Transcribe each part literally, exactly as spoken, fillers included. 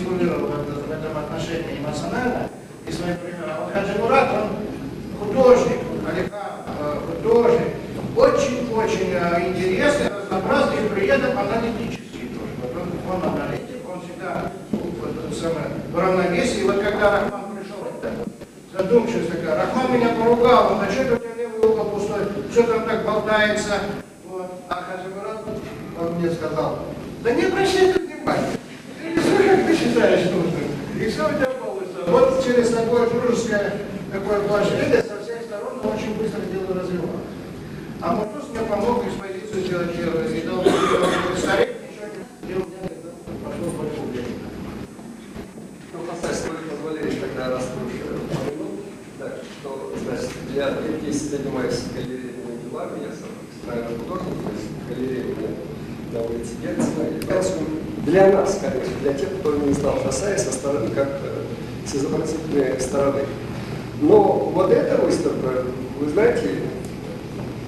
фигурировал в этом отношении эмоционально. И своим примером. А вот Хаджигурат, он художник, аллегатор, художник, очень-очень интересный, разнообразный и при этом аналитический тоже. Вот он, он аналитик, он всегда в равновесии. И вот когда Рахман пришел, задумчивость такая, Рахман меня поругал, он, а что это у тебя левый угол пустой, что там так болтается? Вот. А Хаджигурат, он мне сказал, да не обращай внимания, ты не слышишь, как ты считаешь нужным. И все у тебя полностью. Вот через такое дружеское, такое поощрение со всех сторон он очень быстро дело развивалось. А Маркус мне помог экспозицию сделать, и дал мне старик, ничего не делал, пошло в большую деньги. Ну, Хасай, с твоего позволения, тогда раз упомянул, так что, значит, я десять лет занимаюсь галерейными делами, я сам экстракционный художник, то есть галерейные довольно-таки герцена. Для нас, конечно, для тех, кто не знал Хасая, со стороны как с изобразительной стороны. Но вот эта выставка, вы знаете,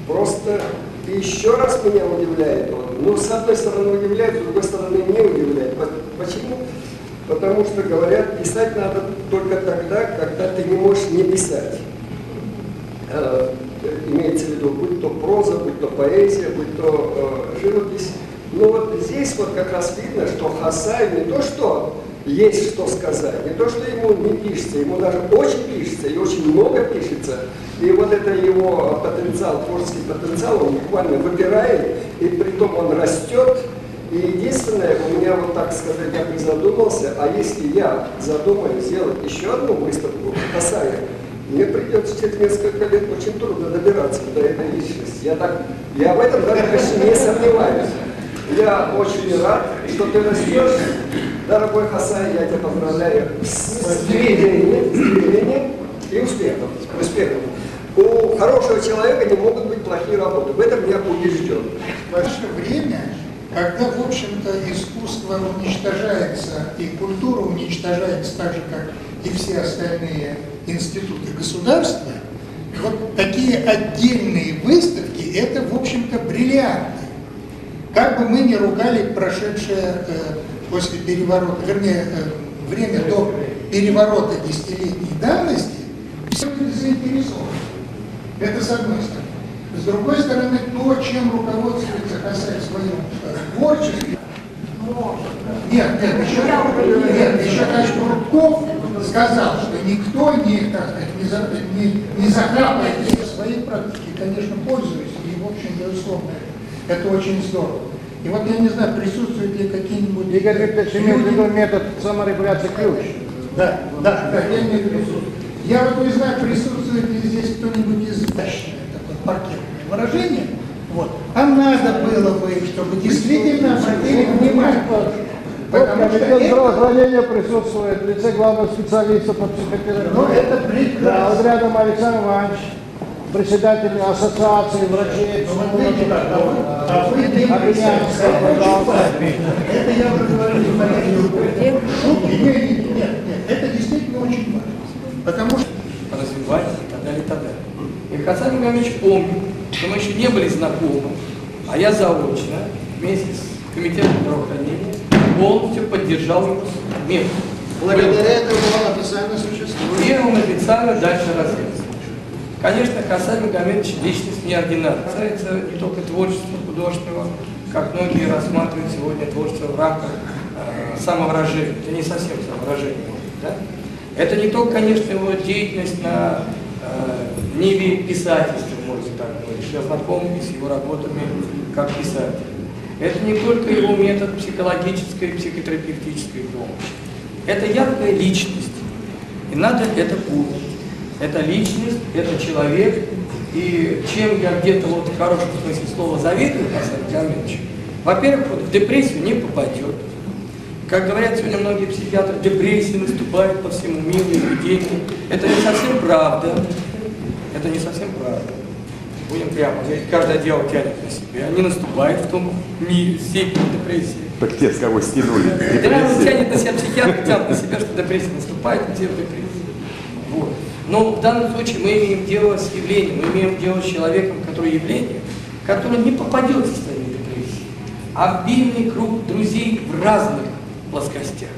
просто еще раз меня удивляет он. Ну, с одной стороны удивляет, с другой стороны не удивляет. Почему? Потому что, говорят, писать надо только тогда, когда ты не можешь не писать. Э, имеется в виду, будь то проза, будь то поэзия, будь то э, живопись. Но вот здесь вот как раз видно, что Хасай не то что есть что сказать, не то что ему не пишется, ему даже очень пишется и очень много пишется. И вот это его потенциал, творческий потенциал, он буквально выпирает, и при том он растет. И единственное, у меня вот так сказать, я призадумался, а если я задумаю сделать еще одну выставку Хасая, мне придется через несколько лет очень трудно добираться до этой личности. Я, так, я в этом даже не сомневаюсь. Я очень рад, что ты растешь. Дорогой Хасай, я тебя поздравляю с движением и успехом. успехом. У хорошего человека не могут быть плохие работы. В этом я убежден. В наше время, когда, в общем-то, искусство уничтожается и культура уничтожается так же, как и все остальные институты государства, вот такие отдельные выставки – это, в общем-то, бриллианты. Как бы мы ни ругали прошедшее э, после переворота, вернее, э, время до переворота десятилетней давности, все люди заинтересованы. Это с одной стороны. С другой стороны, то, чем руководствуется Хасай в своем творчестве, нет, нет, еще, нет, еще Кашкурков сказал, что никто не, так сказать, не, не, не захапает в своей практике, конечно, пользуется, и, в общем, безусловно, это очень здорово. И вот я не знаю, присутствуют ли какие-нибудь... Игорь Викторович имел в виду метод саморегуляции ключ. Да, да, да, я не присутствую. Я вот не знаю, присутствует ли здесь кто-нибудь из дачных, такое паркетное выражение. Вот. А надо было бы, чтобы действительно обратили внимание. Потому что это... присутствует в лице главного специалиста по психотерапии. Ну это прекрасно. Да, вот рядом Александр Иванович. Председатель ассоциации врачей. Ну, видите, да, да, да, да, вы, да, да, вы, да, это я уже говорил, болезнь. Шутки? Нет, нет, нет, это действительно очень важно. Потому что развивать и так далее, и так далее. И Хасай Магомедович помнит, что мы еще не были знакомы, а я заочно вместе с комитетом здравоохранения полностью поддержал его метод. Благодаря этому он официально существует. И он официально дальше развился. Конечно, Хасай Магомедович личность неординарная. Касается не только творчества художественного, как многие рассматривают сегодня творчество в рамках э, самовыражения. Это не совсем самовыражение, да? Это не только, конечно, его деятельность на э, ниве писательства, можно так говорить. Я знаком с его работами как писатель. Это не только его метод психологической и психотерапевтической помощи. Это яркая личность, и надо это помнить. Это личность, это человек, и чем я где-то вот в хорошем смысле слова завидую, во-первых, вот в депрессию не попадет. Как говорят сегодня многие психиатры, депрессия наступает по всему миру, эпидемии. Это не совсем правда. Это не совсем правда. Будем прямо, каждое дело тянет на себя, не наступает в том мире степени депрессии. Так те, с кого стянули. Реально тянет на себя психиатр, тянет на себя, что депрессия наступает, и те в депрессии. Вот. Но в данном случае мы имеем дело с явлением, мы имеем дело с человеком, который явление, который не попадет в состояние депрессии, а в бильный круг друзей в разных плоскостях.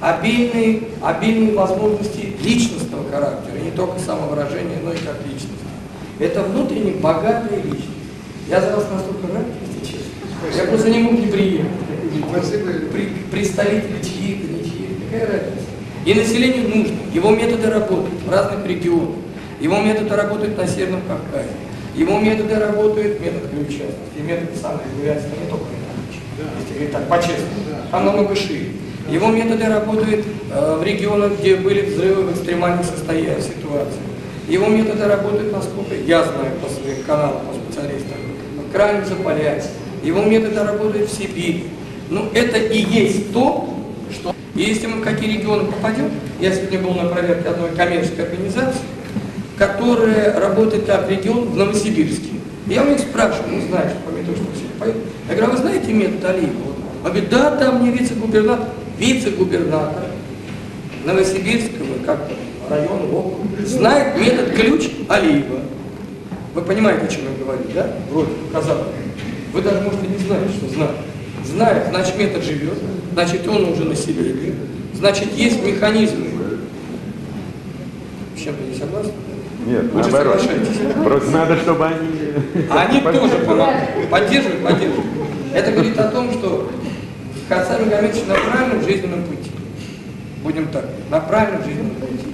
обильные, обильные возможности личностного характера, не только самовыражения, но и как личности. Это внутренне богатая личность. Я за вас настолько рад, если честно. Я просто не мог не приехать. При, представители чьи-то, не чьи-то. Какая разница? И населению нужно. Его методы работают в разных регионах. Его методы работают на Северном Кавказе. Его методы работают, метод ключа. И методы сами являются не только метод, если говорить так, по-честному, а намного шире. Его методы работают э, в регионах, где были взрывы в экстремальных состояниях, ситуации. Его методы работают, насколько я знаю по своим каналам, по специалистам, крайне запаляется. Его методы работают в Сибири. Ну, это и есть то, что... И если мы в какие регионы попадем, я сегодня был на проверке одной коммерческой организации, которая работает как регион в Новосибирске. Я у них спрашиваю, ну, знаешь, по методичному поеду. Я говорю, а вы знаете метод Алиева? Он говорит, да, там мне вице-губернатор, вице-губернатор Новосибирского, как-то района, округа, знает метод ключ Алиева. Вы понимаете, о чем я говорю, да? Вроде, казалось. Вы даже, может, и не знаете, что знает. Знает, значит, метод живет, значит, он уже на Сибири, значит, есть механизмы. С чем-то не согласны? Нет, вы наоборот. Просто надо, чтобы они... Они тоже помогают. Поддерживают, поддерживают. Это говорит о том, что Хасай Магомедович на правильном жизненном пути. Будем так, на правильном жизненном пути.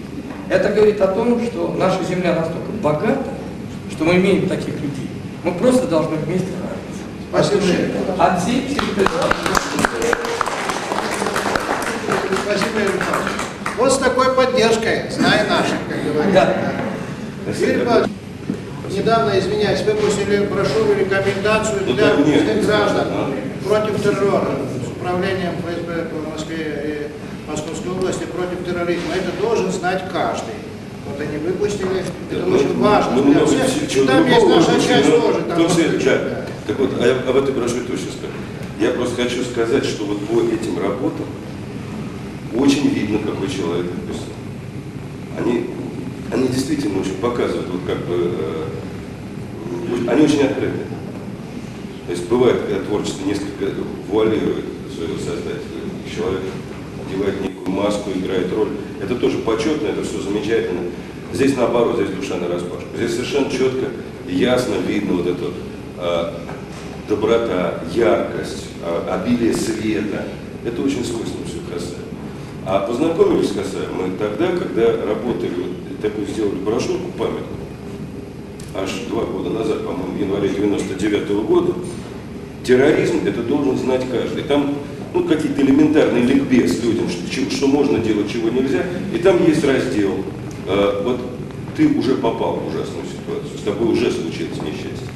Это говорит о том, что наша земля настолько богата, что мы имеем таких людей. Мы просто должны вместе радоваться. Спасибо. От всей психологии. Спасибо, Илья Колобов. Вот с такой поддержкой, знай наших, как говорится. Да. Спасибо. Недавно, извиняюсь, выпустили брошюру рекомендацию для русских граждан против террора с управлением ФСБ в Москве и Московской области против терроризма. Это должен знать каждый. Вот они выпустили. Это, это очень важно. Ну, много, все, все, там есть наша часть тоже. Там все, да. Да. Так вот, а я об этой брошюре точно скажу. Я просто хочу сказать, что вот по этим работам очень видно, какой человек написал. Они Они действительно очень показывают, вот как бы, э, они очень открыты. То есть бывает, когда творчество несколько вуалирует своего создателя, человек одевает некую маску, играет роль. Это тоже почетно, это все замечательно. Здесь наоборот, здесь душа нараспашку. Здесь совершенно четко и ясно видно вот эту э, доброта, яркость, обилие света. Это очень свойственно все Хасаю. А познакомились с Хасаем мы тогда, когда работали, вот, такую сделали брошюрку памятную, аж два года назад, по-моему, в январе девяносто девятого года. Терроризм – это должен знать каждый. Там ну, какие-то элементарные ликбез людям, что, что можно делать, чего нельзя. И там есть раздел. Э, вот ты уже попал в ужасную ситуацию, с тобой уже случилось несчастье.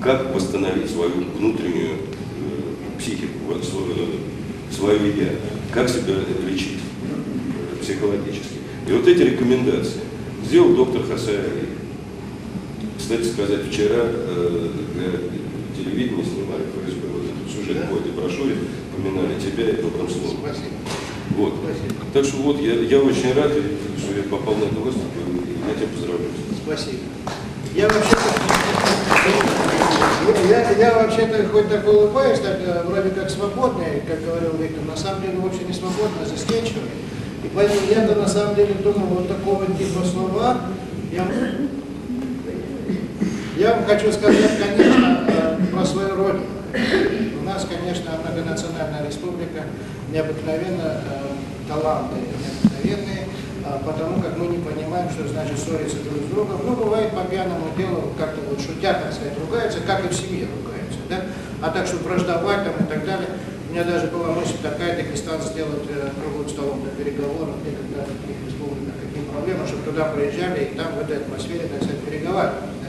Как восстановить свою внутреннюю э, психику, вот, свою, свое я? Как себя лечить психологически. И вот эти рекомендации сделал доктор Хасай Алиев. Кстати сказать, вчера э, для телевидения снимали ФСБ, вот этот сюжет по этой брошюре, поминали тебя и добрым словом. Спасибо. Вот. Спасибо. Так что вот, я, я очень рад, что я попал на эту выставку, и я тебя поздравляю. Спасибо. Я вообще-то, я, я вообще-то хоть так улыбаюсь, так вроде как свободный, как говорил Виктор, на самом деле вообще не свободный, а застенчивый. И поэтому я-то на самом деле думал, вот такого типа слова, я, я вам хочу сказать, конечно, про свою родину. У нас, конечно, многонациональная республика, необыкновенно таланты, необыкновенные, потому как мы не понимаем, что значит ссориться друг с другом. Ну, бывает по пьяному делу, как-то вот шутя, так сказать, ругаются, как и в семье ругаются, да? А так, что враждовать там и так далее. У меня даже была мысль такая, Дагестан сделать э, круглым столом для переговоров, и когда в таких республиках какие проблемы, чтобы туда приезжали и там в этой атмосфере, так сказать, переговаривали. Да?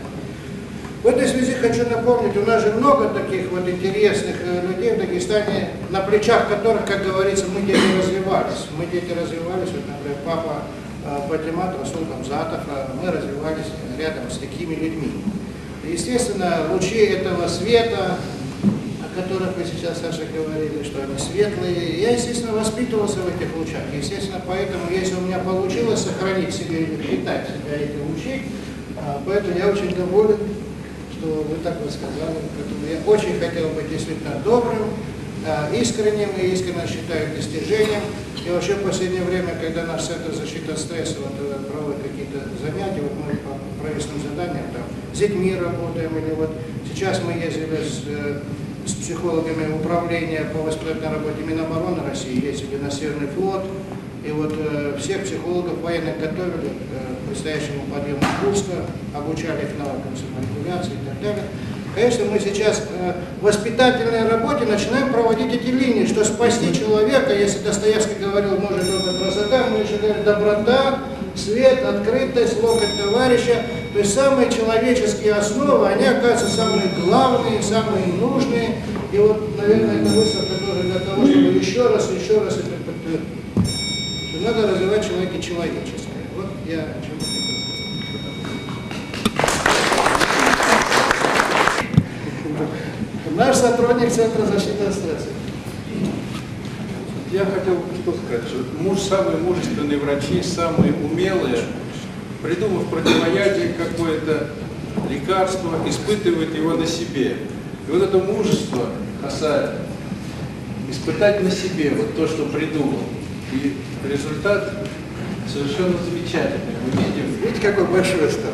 В этой связи хочу напомнить, у нас же много таких вот интересных э, людей в Дагестане, на плечах которых, как говорится, мы дети развивались. Мы дети развивались, вот, например, папа э, Патимат, Расул Гамзатов, э, мы развивались рядом с такими людьми. Естественно, лучи этого света, о которых вы сейчас, Саша, говорили, что они светлые. Я, естественно, воспитывался в этих лучах. Естественно, поэтому, если у меня получилось сохранить себе или питать себя эти лучи, поэтому я очень доволен, что вы так вот сказали. Поэтому я очень хотел быть действительно добрым, искренним и искренне считают достижением. И вообще в последнее время, когда наш центр защиты от стресса вот, проводит какие-то занятия, вот мы по проездным заданиям там с детьми работаем, или вот сейчас мы ездили с, с психологами управления по воспитательной работе Минобороны России, ездили на Северный флот, и вот э, всех психологов военных готовили э, к предстоящему подъему Курска, обучали их навыкам саморегуляции и так далее. Конечно, мы сейчас э, в воспитательной работе начинаем проводить эти линии, что спасти человека, если Достоевский говорил, может, это красота, мы еще говорим, доброта, свет, открытость, локоть товарища. То есть самые человеческие основы, они оказываются самые главные, самые нужные. И вот, наверное, это выставка тоже для того, чтобы еще раз, еще раз это подтвердить. Что надо развивать человека человеческое. Вот я о чем хочу. Наш сотрудник Центра защиты от стресса. Я хотел что сказать, что муж, самые мужественные врачи, самые умелые, придумав противоядие какое-то, лекарство, испытывают его на себе. И вот это мужество, Хасая, испытать на себе, вот то, что придумал. И результат совершенно замечательный. Вы видите, видите, какой большой стал?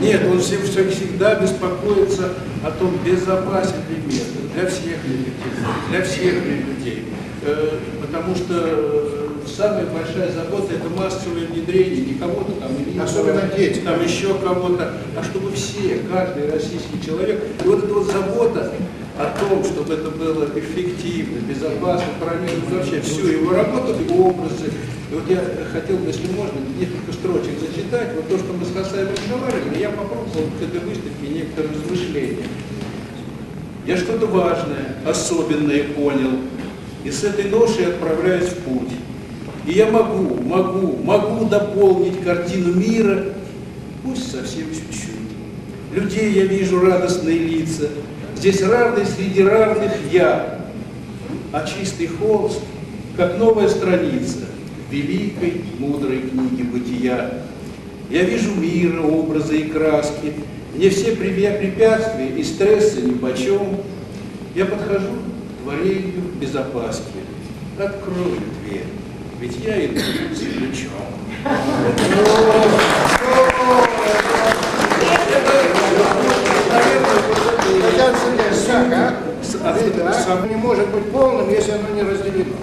Нет, он всегда беспокоится о том, безопасен ли метод для всех ли людей, для всех ли людей. Потому что самая большая забота – это массовое внедрение, не кого-то там, не особенно дети, там еще кого-то, а чтобы все, каждый российский человек, и вот эта вот забота о том, чтобы это было эффективно, безопасно, проверить вообще всю его работу, его образы. И вот я хотел, если можно, несколько строчек зачитать. Вот то, что мы с Хасаем разговаривали, я попробовал к этой выставке некоторые размышления. Я что-то важное, особенное понял, и с этой ношей отправляюсь в путь. И я могу, могу, могу дополнить картину мира, пусть совсем чуть-чуть. Людей я вижу радостные лица, здесь равный среди равных я, а чистый холст, как новая страница великой, мудрой книги бытия. Я вижу мира, образы и краски, мне все препятствия и стрессы нипочем. Я подхожу к творению безопаски, открою дверь, ведь я иду с ключом. Оно не может быть полным, если оно не разделено.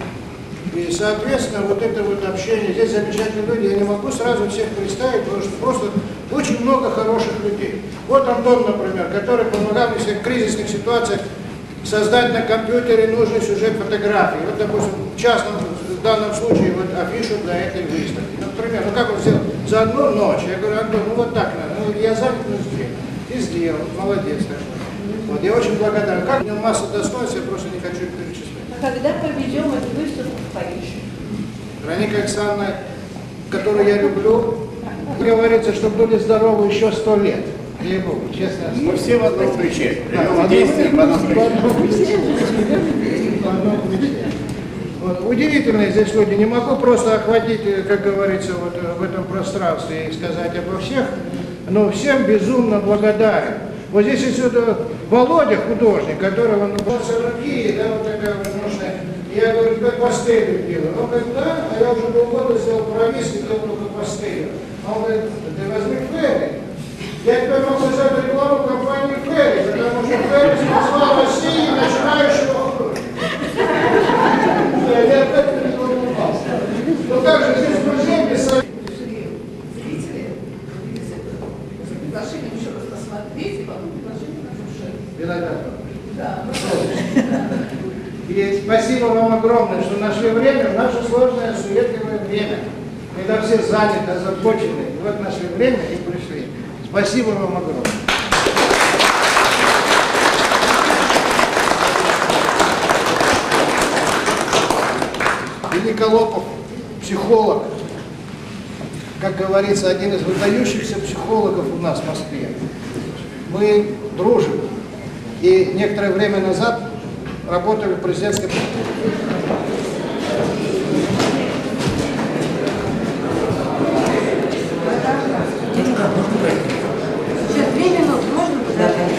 И, соответственно, вот это вот общение, здесь замечательные люди, я не могу сразу всех представить, потому что просто очень много хороших людей. Вот Антон, например, который помогал мне в кризисных ситуациях создать на компьютере нужный сюжет фотографии. Вот, допустим, в частном, в данном случае, вот афишу для этой выставки. Например, ну как он сделал? За одну ночь. Я говорю, Антон, ну вот так надо. Ну, я занят, ну сделал. И сделал. Молодец, так что. Вот, я очень благодарен. Как у него масса достоинств, я просто не хочу их перечислять. А когда проведем эту выставку в Париже? Вероника Александровна, которую я люблю, говорится, что были здоровы еще сто лет. Не Богу, честно. Мы все в одном ключе. Действуем в одном ключе. Вот, удивительные здесь люди. Не могу просто охватить, как говорится, вот в этом пространстве и сказать обо всех, но всем безумно благодарен. Вот здесь отсюда Володя, художник, которого он просто другие, да, вот такая возможная. Я говорю, как пастелью делаю. Он говорит, да, а я уже полгода сделал провис, и делал только пастелью. А он говорит, ты возьми Ферри. Я теперь могу взять рекламу компании Ферри, потому что Ферри спасла России начинающего художника. Я опять не задумался. Но как же здесь друзей писали? Да. И спасибо вам огромное, что нашли время в наше сложное, суетливое время, когда все заняты, озабочены. Вот нашли время и пришли. Спасибо вам огромное. Илья Колобов, психолог, как говорится, один из выдающихся психологов у нас в Москве. Мы дружим. И некоторое время назад работали в президентской... Сейчас две минуты, можно подождать?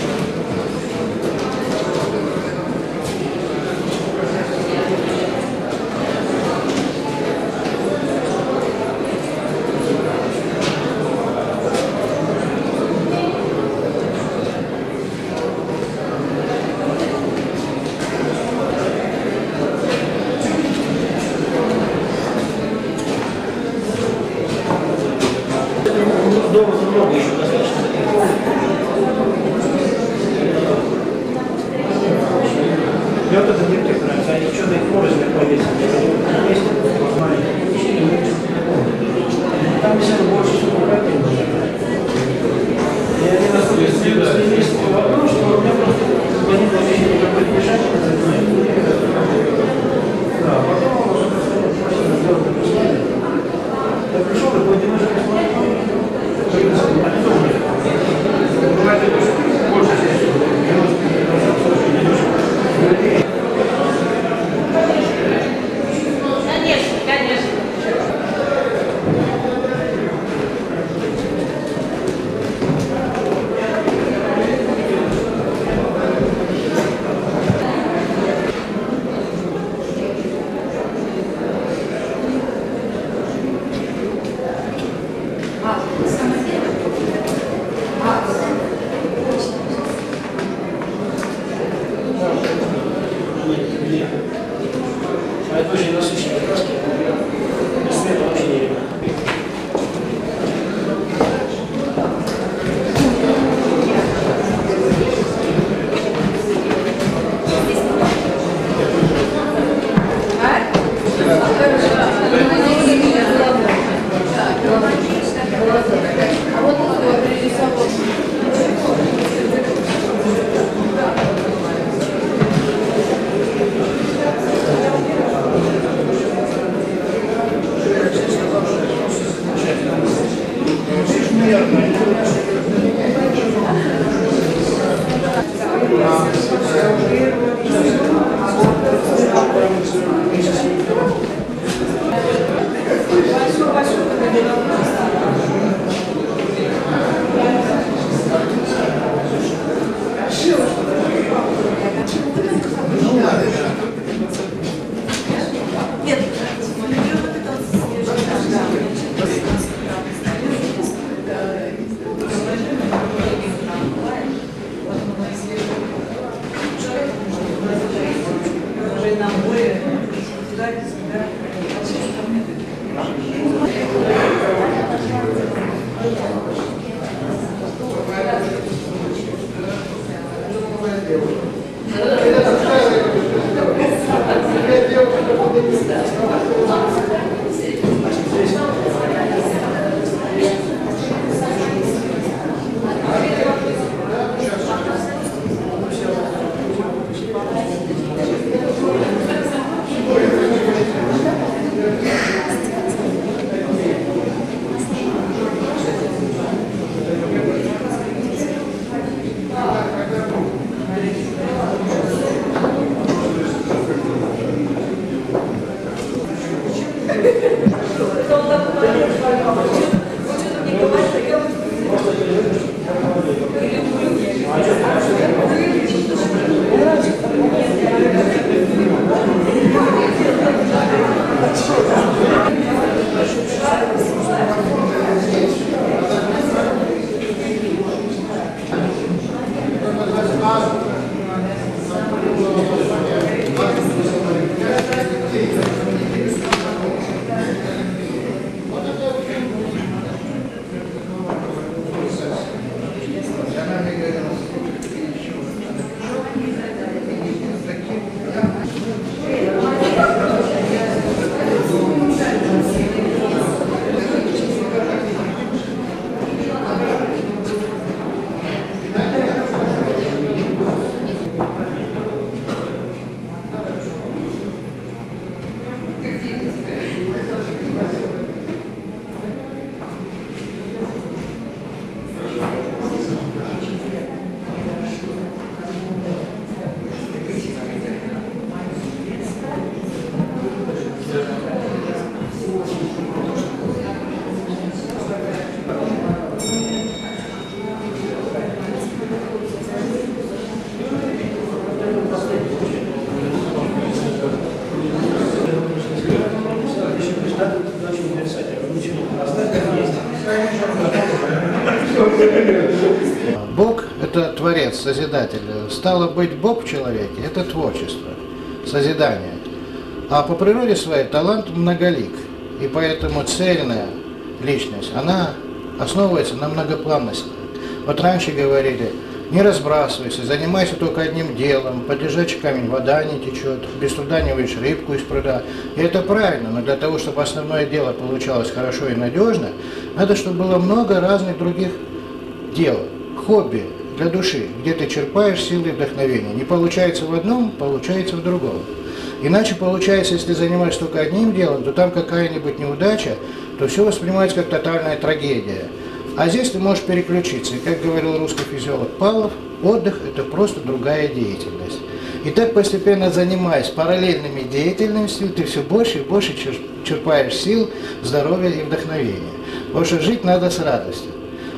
Созидатель. Стало быть, Бог в человеке – это творчество, созидание. А по природе своей талант многолик, и поэтому цельная личность, она основывается на многопланности. Вот раньше говорили, Не разбрасывайся, занимайся только одним делом. Под лежачий камень вода не течет, без труда не выйдешь рыбку из пруда. И это правильно, но для того, чтобы основное дело получалось хорошо и надежно, надо, чтобы было много разных других дел, хобби для души, где ты черпаешь силы и вдохновение. Не получается в одном, получается в другом. Иначе получается, если занимаешься только одним делом, то там какая-нибудь неудача, то все воспринимается как тотальная трагедия. А здесь ты можешь переключиться. И, как говорил русский физиолог Павлов, отдых – это просто другая деятельность. И так, постепенно занимаясь параллельными деятельностями, ты все больше и больше черпаешь сил, здоровья и вдохновения. Потому что жить надо с радостью.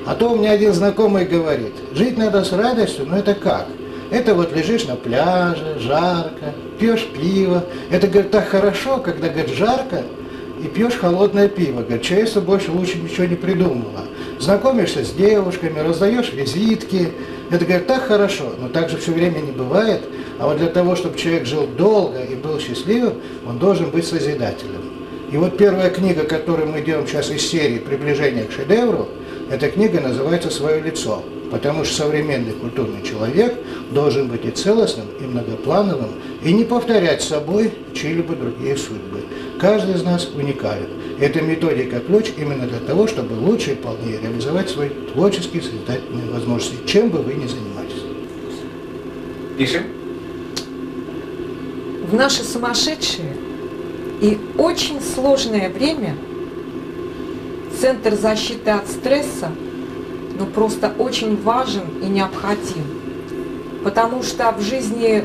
А то у меня один знакомый говорит, жить надо с радостью, но это как? Это вот лежишь на пляже, жарко, пьешь пиво. Это, говорит, так хорошо, когда, говорит, жарко, и пьешь холодное пиво. Говорит, человечество больше лучше ничего не придумывало. Знакомишься с девушками, раздаешь визитки. Это, говорит, так хорошо, но так же все время не бывает. А вот для того, чтобы человек жил долго и был счастливым, он должен быть созидателем. И вот первая книга, которую мы делаем сейчас из серии «Приближение к шедевру», эта книга называется «Свое лицо», потому что современный культурный человек должен быть и целостным, и многоплановым, и не повторять собой чьи-либо другие судьбы. Каждый из нас уникален. Эта методика «Ключ» именно для того, чтобы лучше и полнее реализовать свои творческие созидательные возможности, чем бы вы ни занимались. Пишем. В наше сумасшедшее и очень сложное время центр защиты от стресса ну просто очень важен и необходим, потому что в жизни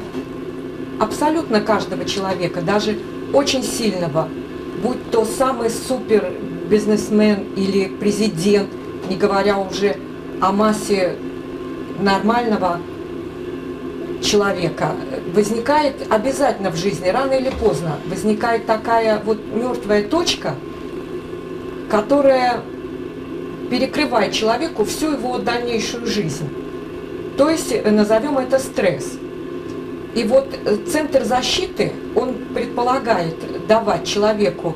абсолютно каждого человека, даже очень сильного, будь то самый супер бизнесмен или президент, не говоря уже о массе нормального человека, возникает обязательно в жизни, рано или поздно, возникает такая вот мертвая точка, которая перекрывает человеку всю его дальнейшую жизнь. То есть назовем это стресс. И вот центр защиты, он предполагает давать человеку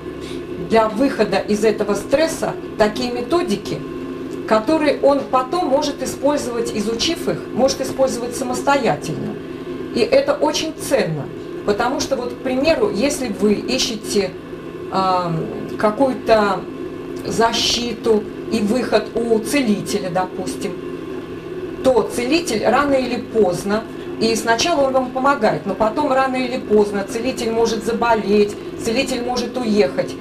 для выхода из этого стресса такие методики, которые он потом может использовать, изучив их, может использовать самостоятельно. И это очень ценно, потому что, вот, к примеру, если вы ищете э, какую-то защиту и выход у целителя, допустим, то целитель рано или поздно, и сначала он вам помогает, но потом рано или поздно целитель может заболеть, целитель может уехать.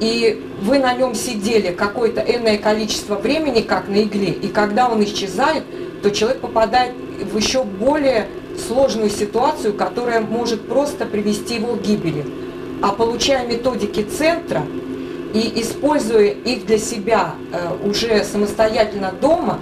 И вы на нем сидели какое-то энное количество времени, как на игле, и когда он исчезает, то человек попадает в еще более сложную ситуацию, которая может просто привести его к гибели. А получая методики центра и используя их для себя уже самостоятельно дома,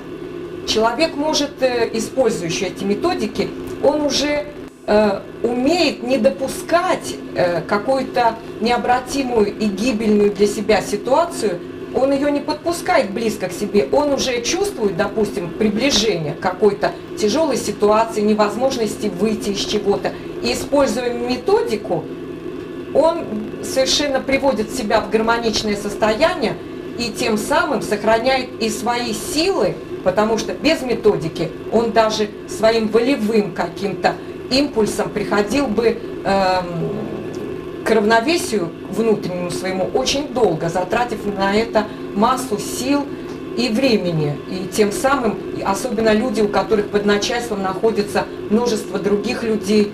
человек может, использующий эти методики, он уже э, умеет не допускать э, какую-то необратимую и гибельную для себя ситуацию, он ее не подпускает близко к себе, он уже чувствует, допустим, приближение к какой-то тяжелой ситуации, невозможности выйти из чего-то. И используя методику, он совершенно приводит себя в гармоничное состояние и тем самым сохраняет и свои силы, потому что без методики он даже своим волевым каким-то импульсом приходил бы э, к равновесию внутреннему своему очень долго, затратив на это массу сил и времени. И тем самым, особенно люди, у которых под начальством находится множество других людей,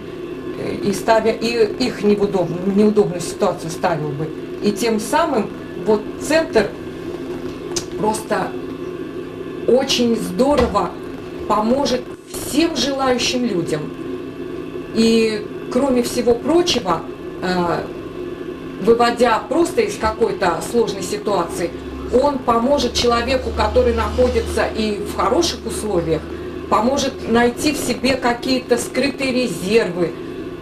и ставя и их неудобную, неудобную ситуацию ставил бы. И тем самым вот центр просто очень здорово поможет всем желающим людям. И, кроме всего прочего, выводя просто из какой-то сложной ситуации, он поможет человеку, который находится и в хороших условиях, поможет найти в себе какие-то скрытые резервы,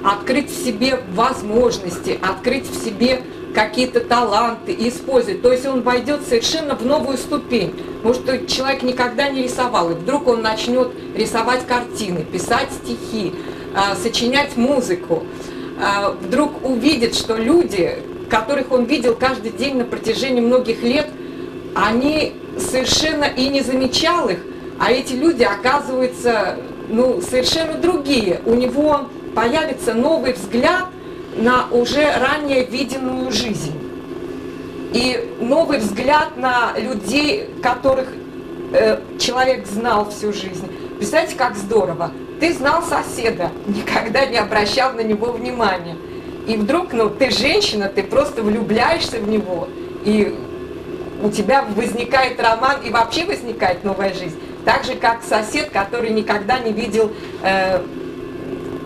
открыть в себе возможности, открыть в себе какие-то таланты и использовать. То есть он войдет совершенно в новую ступень. Может, человек никогда не рисовал, и вдруг он начнет рисовать картины, писать стихи, сочинять музыку. Вдруг увидит, что люди, которых он видел каждый день на протяжении многих лет, они совершенно и не замечал их, а эти люди, оказываются, ну, совершенно другие. У него появится новый взгляд на уже ранее виденную жизнь. И новый взгляд на людей, которых э, человек знал всю жизнь. Представляете, как здорово. Ты знал соседа, никогда не обращал на него внимания. И вдруг, ну, ты женщина, ты просто влюбляешься в него, и у тебя возникает роман, и вообще возникает новая жизнь. Так же, как сосед, который никогда не видел э,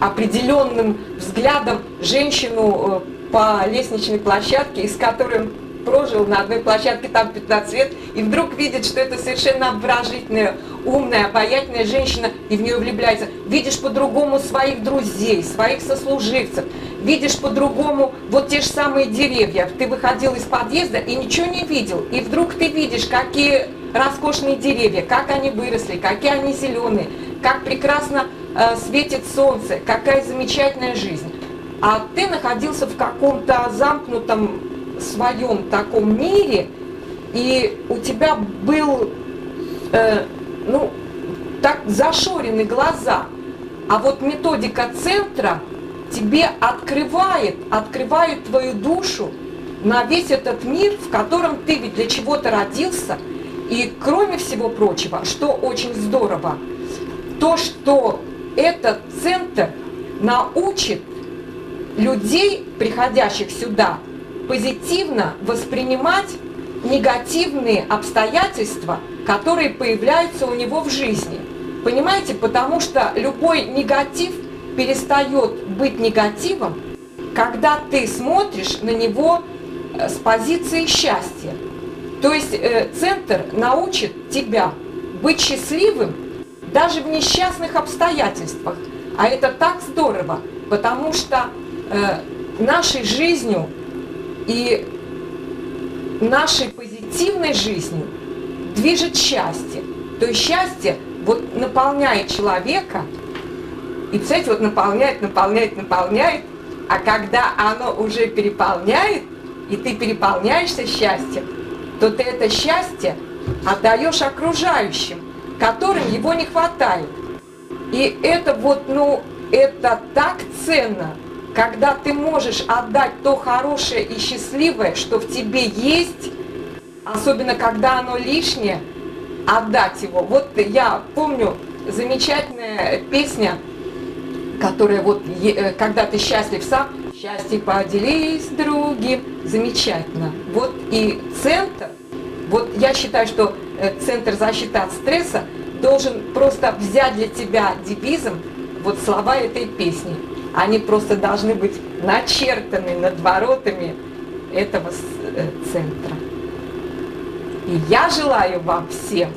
определенным взглядом женщину э, по лестничной площадке, из которой он прожил на одной площадке там пятнадцать лет, и вдруг видит, что это совершенно обворожительная, умная, обаятельная женщина, и в нее влюбляется. Видишь по-другому своих друзей, своих сослуживцев, видишь по-другому вот те же самые деревья. Ты выходил из подъезда и ничего не видел, и вдруг ты видишь, какие роскошные деревья, как они выросли, какие они зеленые, как прекрасно э, светит солнце, какая замечательная жизнь. А ты находился в каком-то замкнутом своем таком мире, и у тебя был, э, ну, так зашорены глаза. А вот методика центра тебе открывает, открывает твою душу на весь этот мир, в котором ты ведь для чего-то родился. И кроме всего прочего, что очень здорово, то, что этот центр научит людей, приходящих сюда, позитивно воспринимать негативные обстоятельства, которые появляются у него в жизни. Понимаете, потому что любой негатив перестает быть негативом, когда ты смотришь на него с позиции счастья. То есть э, центр научит тебя быть счастливым даже в несчастных обстоятельствах. А это так здорово, потому что э, нашей жизнью и нашей позитивной жизнью движет счастье. То есть счастье вот наполняет человека, и цепь вот наполняет, наполняет, наполняет, а когда оно уже переполняет, и ты переполняешься счастьем, то ты это счастье отдаешь окружающим, которым его не хватает. И это вот, ну, это так ценно, когда ты можешь отдать то хорошее и счастливое, что в тебе есть, особенно когда оно лишнее, отдать его. Вот я помню замечательная песня, которая вот «Когда ты счастлив сам, счастье поделись другим». Замечательно. Вот и центр, вот я считаю, что центр защиты от стресса должен просто взять для тебя девизом вот слова этой песни. Они просто должны быть начертаны над воротами этого центра. И я желаю вам всем,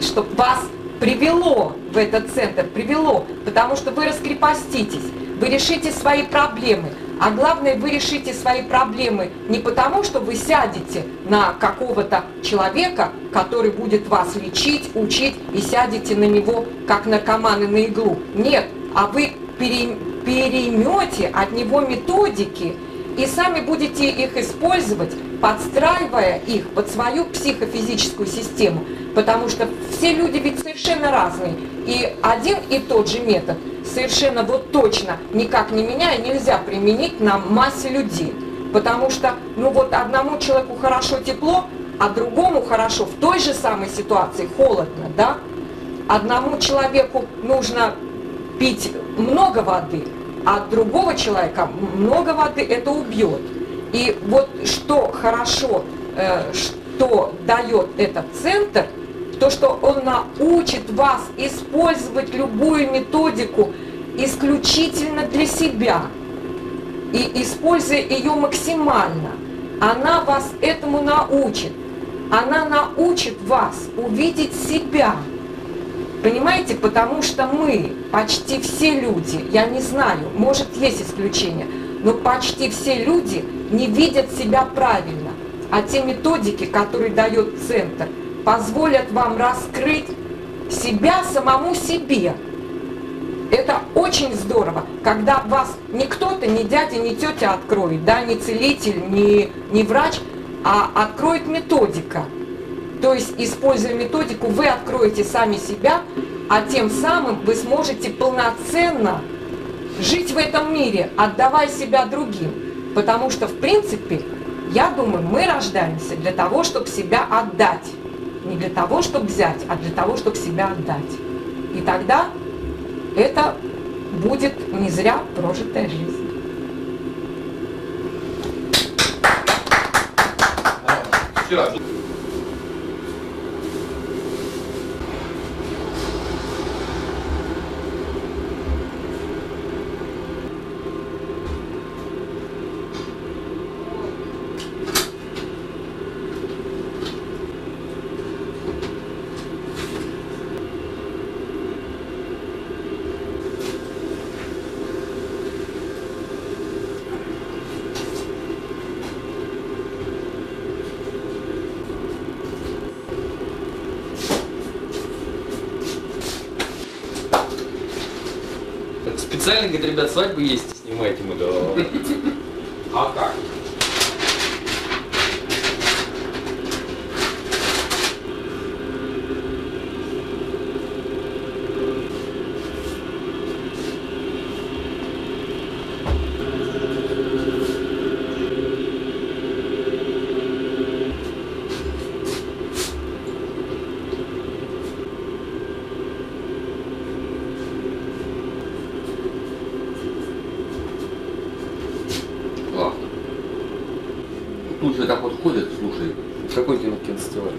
чтобы вас привело в этот центр, привело, потому что вы раскрепоститесь, вы решите свои проблемы. А главное, вы решите свои проблемы не потому, что вы сядете на какого-то человека, который будет вас лечить, учить, и сядете на него, как наркоманы на иглу. Нет. А вы переймете от него методики и сами будете их использовать, подстраивая их под свою психофизическую систему. Потому что все люди ведь совершенно разные. И один и тот же метод совершенно вот точно, никак не меняя, нельзя применить на массе людей. Потому что, ну вот, одному человеку хорошо тепло, а другому хорошо в той же самой ситуации холодно, да? Одному человеку нужно пить много воды, а от другого человека много воды это убьет. И вот что хорошо, что дает этот центр, то что он научит вас использовать любую методику исключительно для себя и используя ее максимально. Она вас этому научит. Она научит вас увидеть себя. Понимаете, потому что мы, почти все люди, я не знаю, может, есть исключения, но почти все люди не видят себя правильно. А те методики, которые дает центр, позволят вам раскрыть себя самому себе. Это очень здорово, когда вас не кто-то, не дядя, не тетя откроет, да, не целитель, не, не врач, а откроет методика. То есть, используя методику, вы откроете сами себя а тем самым вы сможете полноценно жить в этом мире, отдавая себя другим. Потому что, в принципе, я думаю, мы рождаемся для того, чтобы себя отдать. Не для того, чтобы взять, а для того, чтобы себя отдать. И тогда это будет не зря прожитая жизнь. Специально, говорит, ребят, свадьбы есть, снимайте мы до... А как? Тут же так вот ходят, слушай, какой-то кинофестиваль.